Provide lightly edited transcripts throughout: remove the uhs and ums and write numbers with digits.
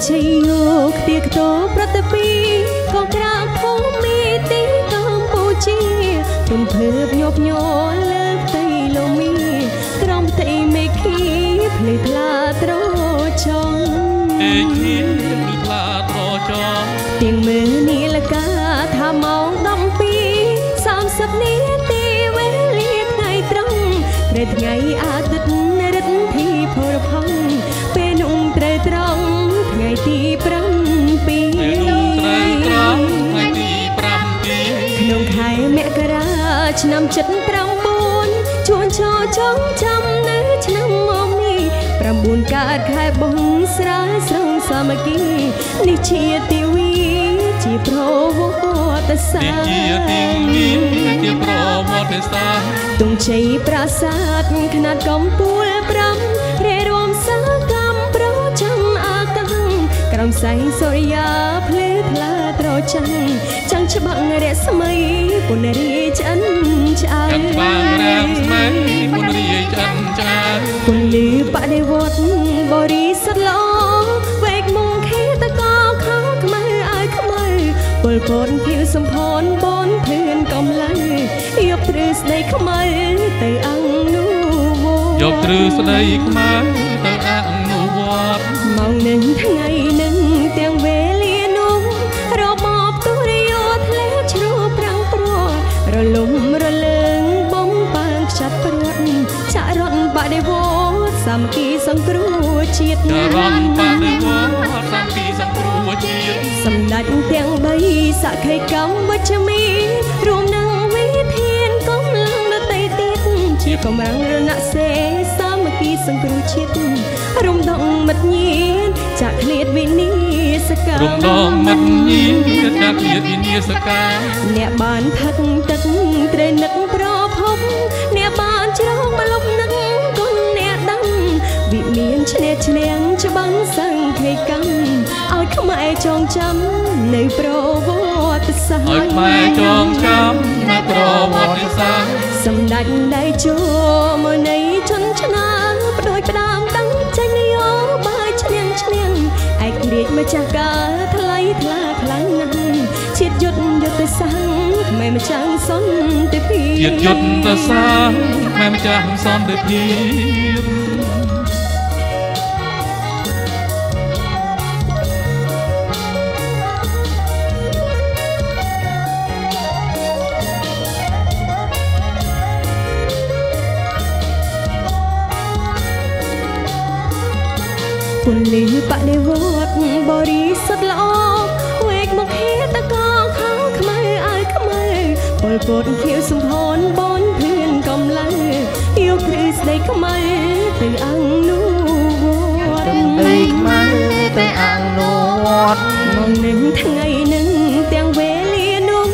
chây ngược tiệc tố pratapi con ra không mi tí Campuchia từng thưa nhộp nhộn lên tây lô mi trong tây mê khi lê la trô chong ê khi lê la trô chong tiếng mê ni là ca tha máu đông pi sam sập ni ti vê liệt ngày trong rệt ngày a tịch rệt thi phổ phong bên ung tre trong ngày ti prang pi ngày ti prang pi nông khai mẹ ca ra năm chất prang bốn chuồn cho chống trăm nữ năm mong mi prang bốn ca khai bông sra sông samaki ni chia ti vi chi pro ta sa ni chia ti vi ti pro ta sa tung chei pra sát khna công pul pram re rom sa cam pro cham a cang kram sai soria ple thla tro chang chang chbang re smai pun ri chan chai chang bang re smai pun ri chan chai pun li pa de wat bori sat lo vek mung khi ta ko khau khmai ai khmai pol pon phiu sam phon bon phuen kom lai yop tru snai khmai tai ang nu wo yop tru snai khmai tai ang nu wat mong ning thai ning tiang ve li nu ro mop tu ri yo thle chru prang pro ro lum ro leng bom pang chat pruat cha ron ba de wo sam ki sang kru chiet na ron ba de wo sam ki sang kru chiet sam dat tiang bai sa khai kam va chmi rum na có mang rơ nạ xe sao mà khi sông cửu chết rung động mật nhiên chạc liệt vì ni sa ca rung động mật nhiên chạc liệt vì ni sa ca nè bàn thắt tất tre nấc pro phóng nè bàn trông mà lộc nấc con nè đắng vị miên chèn cho bắn sang thầy căng áo khăm mẹ tròn chấm nơi pro vô tư sa áo mẹ tròn chấm nơi pro vô tư sa sầm đành đại cho mơ này chân chán đôi đam đắng tranh liêu bài chèn ai biết mà chẳng cả thay thà lắng nắng chết giật ta sáng mẹ mà chẳng son tới phi chết giật ta sáng mẹ mà chẳng son tới phi buồn lì bạn để vót bò đi sắt lọ quẹt một khi ta có khóc mây ai khóc mây bồi bột khiêu sum hồn bốn thuyền cầm lái yêu Chris đây khóc mây tay ăn nu vót đây khóc mây tay ăn nu vót mong nín thằng ngày nín tiếng về lia núng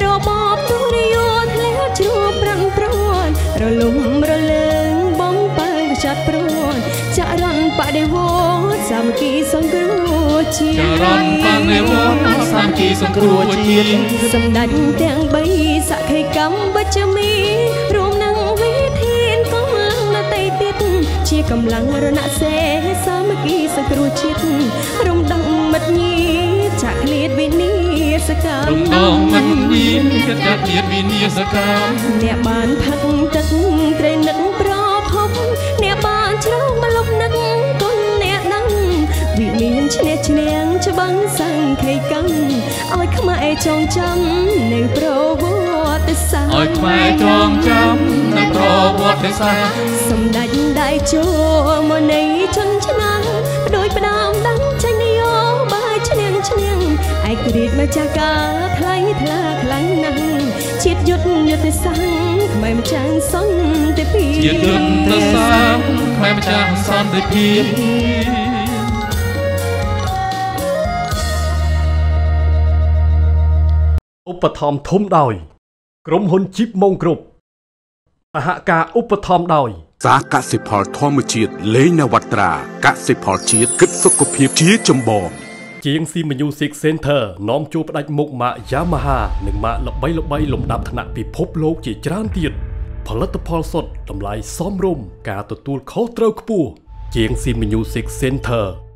rồi bóp tung đi vô theo chúa prang proi rồi lùm rồi lên bóng bay chặt proi chả rằng bạn để vót sam ki song kru chi ron pang ne wo sam ki song kru chi sam đánh tang bay sa khai cắm bát chmi rôm năng vi thiên công lăng na tây tiết chi cầm lăng rô na xe sam ki song kru chi rôm đăng mật nhi chạc liệt vi ni sa cam rôm đăng mật nhi chạc liệt vi ni sa cam nè bàn phật tất tre nấc pro phóng nè bàn trông mà lục nấc vì miền chèn cho bắn sang cây căng ôi khmai tròn trăm nơi pro vô tư sa ôi khmai tròn trăm nơi pro vô tư sa sầm đánh đại cho mơ này chân chán đôi đam đắng tranh yêu bài chèn ai biết mà cha ca thay thà lắng nắng chết giật như thế sáng mày mà chẳng son tới phi chết giật tới sáng mày mà chẳng son tới phi Upperthom thôm đòi, crom hôn chip mông cụp, hạ ca Upperthom đòi. Giá cả xếp hỏi thoa mười chiết lấy nhà vật trà, cả xếp hỏi chiết kết thúc cuộc hiệp chia chấm bom. Chiếng xi music center nón chụp đặt mộc mạ Yamaha, nâng mạ lộc bay lồng đạp thằng nặng bị phốp lốp chỉ tràn tiền.ផលិតផលសុទ្ធតម្លៃសមរម្យការទទួលខុសត្រូវខ្ពស់ Chiếng xi music center